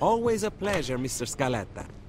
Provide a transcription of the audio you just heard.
Always a pleasure, Mr. Scaletta.